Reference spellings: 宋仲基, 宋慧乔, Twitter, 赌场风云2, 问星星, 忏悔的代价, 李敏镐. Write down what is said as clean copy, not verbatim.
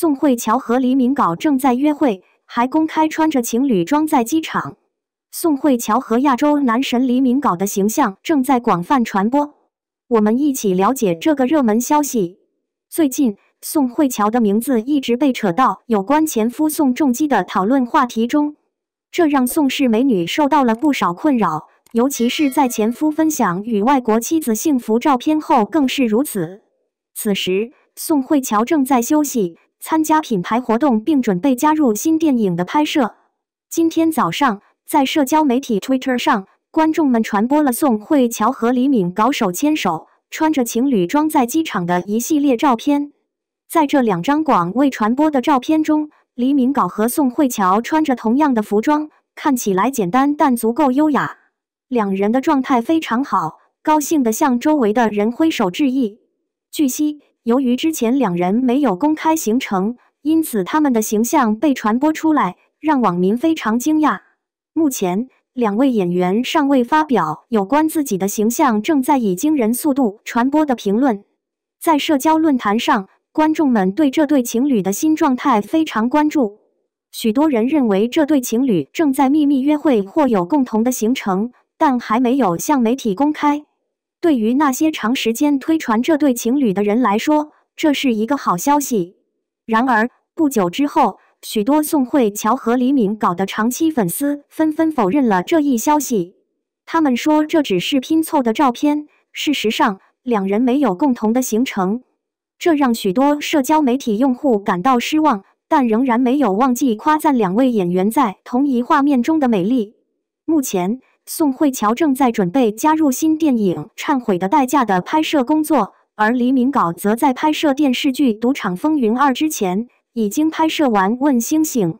宋慧乔和李敏镐正在约会，还公开穿着情侣装在机场。宋慧乔和亚洲男神李敏镐的形象正在广泛传播。我们一起了解这个热门消息。最近，宋慧乔的名字一直被扯到有关前夫宋仲基的讨论话题中，这让宋氏美女受到了不少困扰。 尤其是在前夫分享与外国妻子幸福照片后，更是如此。此时，宋慧乔正在休息，参加品牌活动，并准备加入新电影的拍摄。今天早上，在社交媒体 Twitter 上，观众们传播了宋慧乔和李敏镐手牵手、穿着情侣装在机场的一系列照片。在这两张广为传播的照片中，李敏镐和宋慧乔穿着同样的服装，看起来简单但足够优雅。 两人的状态非常好，高兴地向周围的人挥手致意。据悉，由于之前两人没有公开行程，因此他们的形象被传播出来，让网民非常惊讶。目前，两位演员尚未发表有关自己的形象正在以惊人速度传播的评论。在社交论坛上，观众们对这对情侣的新状态非常关注。许多人认为这对情侣正在秘密约会或有共同的行程， 但还没有向媒体公开。对于那些长时间推传这对情侣的人来说，这是一个好消息。然而，不久之后，许多宋慧乔和李敏镐的长期粉丝纷纷否认了这一消息。他们说这只是拼凑的照片，事实上，两人没有共同的行程。这让许多社交媒体用户感到失望，但仍然没有忘记夸赞两位演员在同一画面中的美丽。目前， 宋慧乔正在准备加入新电影《忏悔的代价》的拍摄工作，而李敏镐则在拍摄电视剧《赌场风云2》之前已经拍摄完《问星星》。